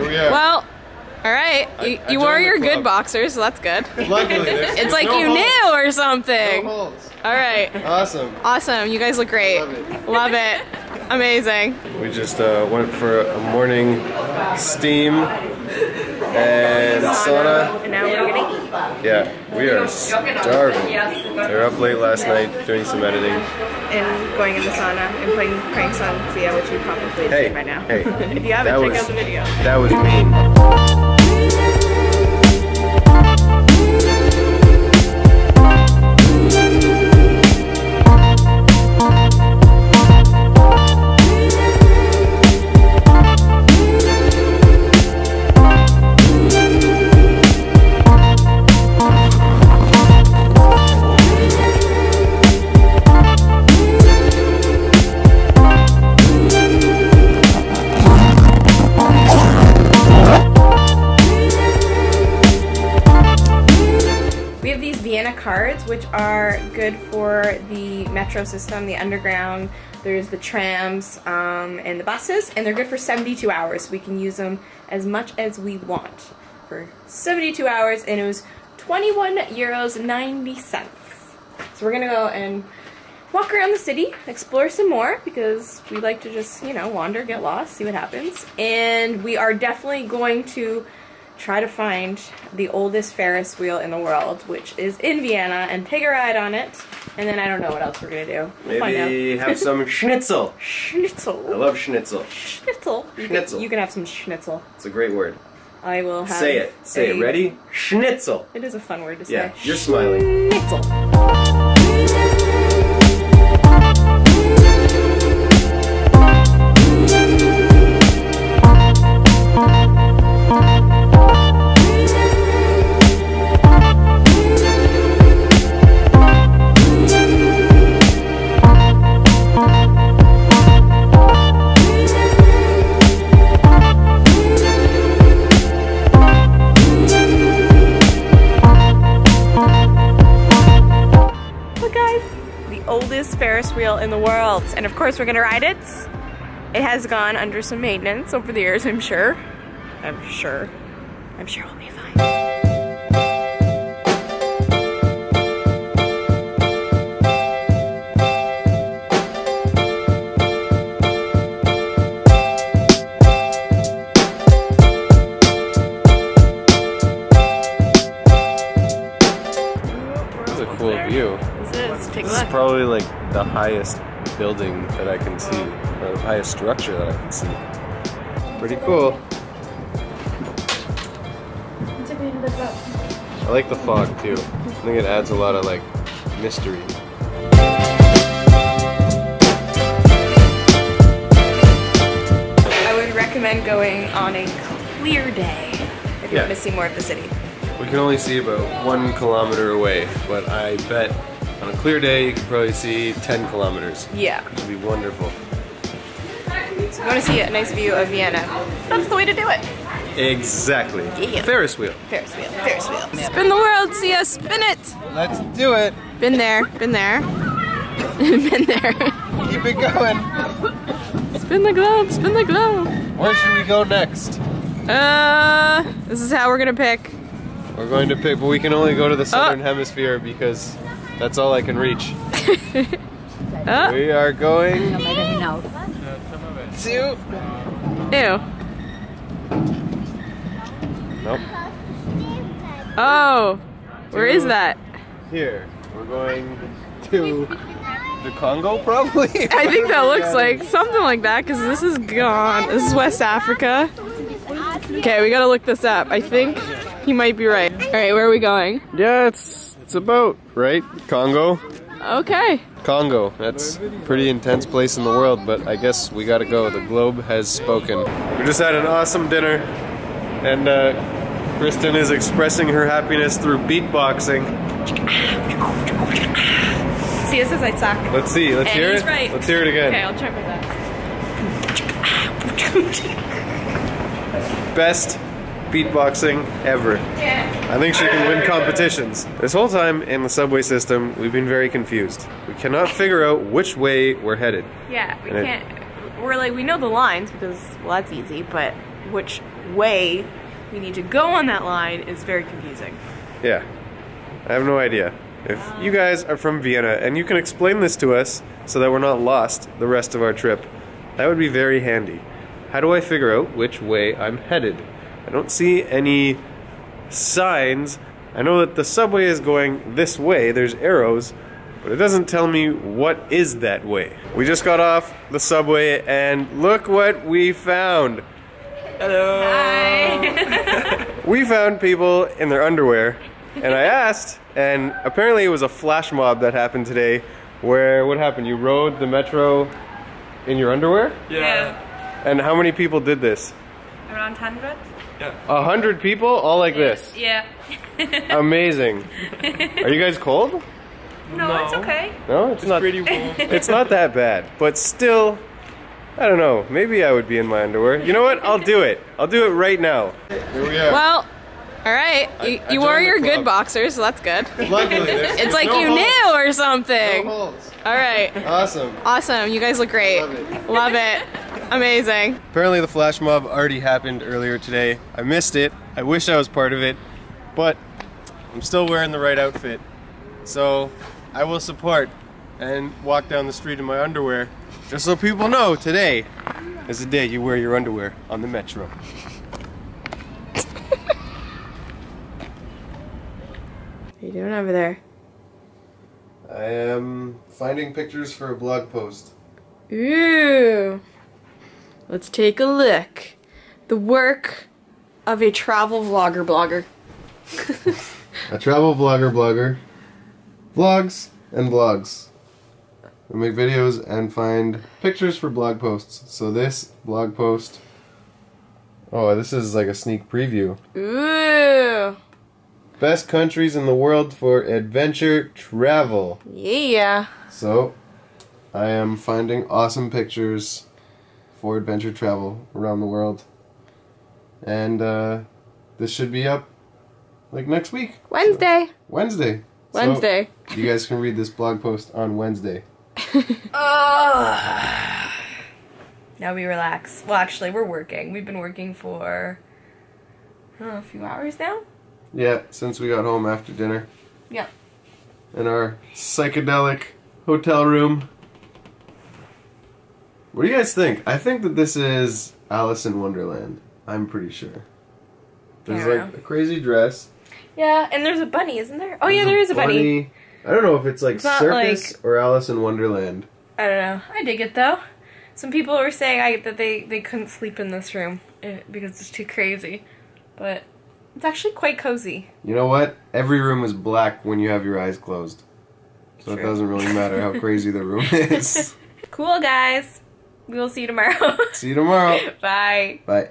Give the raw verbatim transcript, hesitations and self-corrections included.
Here we are. Well, all right. I, you I you wore your good boxers, so that's good. Luckily, it's like no you holds. knew or something. No holds. All right. Awesome. Awesome. You guys look great. Love it. Love it. Amazing. We just uh, went for a morning steam and sauna. And now we're gonna eat. Yeah, we are starving. We were up late last night doing some editing. And going in the sauna and playing pranks on Siya, which we probably hey, did by now. Hey, if you haven't, check was, out the video. That was mean. Vienna cards, which are good for the metro system, the underground, there's the trams um, and the buses, and they're good for seventy-two hours. We can use them as much as we want for seventy-two hours, and it was twenty-one euros ninety cents. So we're gonna go and walk around the city, explore some more, because we like to just, you know, wander, get lost, see what happens. And we are definitely going to try to find the oldest Ferris wheel in the world, which is in Vienna, and take a ride on it. And then I don't know what else we're gonna do. We'll Maybe have some schnitzel. Schnitzel. I love schnitzel. Schnitzel. You schnitzel. Can, you can have some schnitzel. It's a great word. I will have. Say it. Say a, it. Ready? Schnitzel. It is a fun word to say. Yeah. You're smiling. Schnitzel. Ferris wheel in the world, and of course we're gonna ride it. It has gone under some maintenance over the years, I'm sure. I'm sure. I'm sure we'll be fine. This is probably like the highest building that I can see, or the highest structure that I can see. Pretty cool. I like the fog too. I think it adds a lot of like mystery. I would recommend going on a clear day if you yeah. want to see more of the city. We can only see about one kilometer away, but I bet on a clear day, you can probably see ten kilometers. Yeah. It'll be wonderful. If you want to see a nice view of Vienna, that's the way to do it. Exactly. Yeah. Ferris wheel. Ferris wheel. Ferris wheel. Spin the world, see us. Spin it. Let's do it. Been there. Been there. Been there. Keep it going. Spin the globe. Spin the globe. Where should we go next? Uh, this is how we're going to pick. We're going to pick, but we can only go to the southern oh. hemisphere because that's all I can reach. Oh. We are going to... Ew. Nope. Oh, where to... is that? Here. We're going to the Congo, probably? I think that looks like something like that, because this is gone. This is West Africa. Okay, we gotta look this up. I think he might be right. Alright, where are we going? Yeah, it's... It's a boat, right? Congo? Okay. Congo. That's a pretty intense place in the world, but I guess we gotta go. The globe has spoken. We just had an awesome dinner, and uh, Kristen is expressing her happiness through beatboxing. See, this is I suck. Let's see. Let's and hear it. Right. Let's hear it again. Okay, I'll try my best. Best beatboxing ever. Yeah. I think she can win competitions. This whole time in the subway system, we've been very confused. We cannot figure out which way we're headed. Yeah, we and can't. It, we're like, we know the lines because, well, that's easy, but which way we need to go on that line is very confusing. Yeah, I have no idea. If um, you guys are from Vienna and you can explain this to us so that we're not lost the rest of our trip, that would be very handy. How do I figure out which way I'm headed? I don't see any signs. I know that the subway is going this way, there's arrows, but it doesn't tell me what is that way. We just got off the subway and look what we found. Hello. Hi. We found people in their underwear and I asked, and apparently it was a flash mob that happened today where, what happened? You rode the metro in your underwear? Yeah. And how many people did this? Around one hundred. Yeah. A hundred people, all like this? Yeah. Amazing. Are you guys cold? No, no. It's okay. No, it's, it's not. Pretty warm. It's not that bad, but still, I don't know. Maybe I would be in my underwear. You know what? I'll do it. I'll do it right now. Here we are. Well, all right. I, you I you wore your good boxers, so that's good. Luckily, it's like no you holds. knew or something. No holds. All right. Awesome. Awesome. You guys look great. Love it. Love it. Amazing. Apparently the flash mob already happened earlier today. I missed it. I wish I was part of it, but I'm still wearing the right outfit. So I will support and walk down the street in my underwear, just so people know today is the day you wear your underwear on the metro. What are you doing over there? I am finding pictures for a blog post. Ooh. Let's take a look. The work of a travel vlogger blogger. A travel vlogger blogger. Vlogs and blogs. We make videos and find pictures for blog posts. So this blog post. Oh, this is like a sneak preview. Ooh. Best countries in the world for adventure travel. Yeah. So I am finding awesome pictures for adventure travel around the world, and uh, this should be up like next week. Wednesday. So, Wednesday. Wednesday. So, you guys can read this blog post on Wednesday. Oh. Now we relax. Well, actually, we're working. We've been working for I don't know, a few hours now. Yeah, since we got home after dinner. Yeah. In our psychedelic hotel room. What do you guys think? I think that this is Alice in Wonderland. I'm pretty sure. There's yeah. like a crazy dress. Yeah, and there's a bunny, isn't there? Oh there's yeah, there is a bunny. bunny. I don't know if it's like it's circus like, or Alice in Wonderland. I don't know. I dig it though. Some people were saying I, that they, they couldn't sleep in this room because it's too crazy. But it's actually quite cozy. You know what? Every room is black when you have your eyes closed. So True. It doesn't really matter how crazy the room is. Cool, guys. We will see you tomorrow. See you tomorrow. Bye. Bye.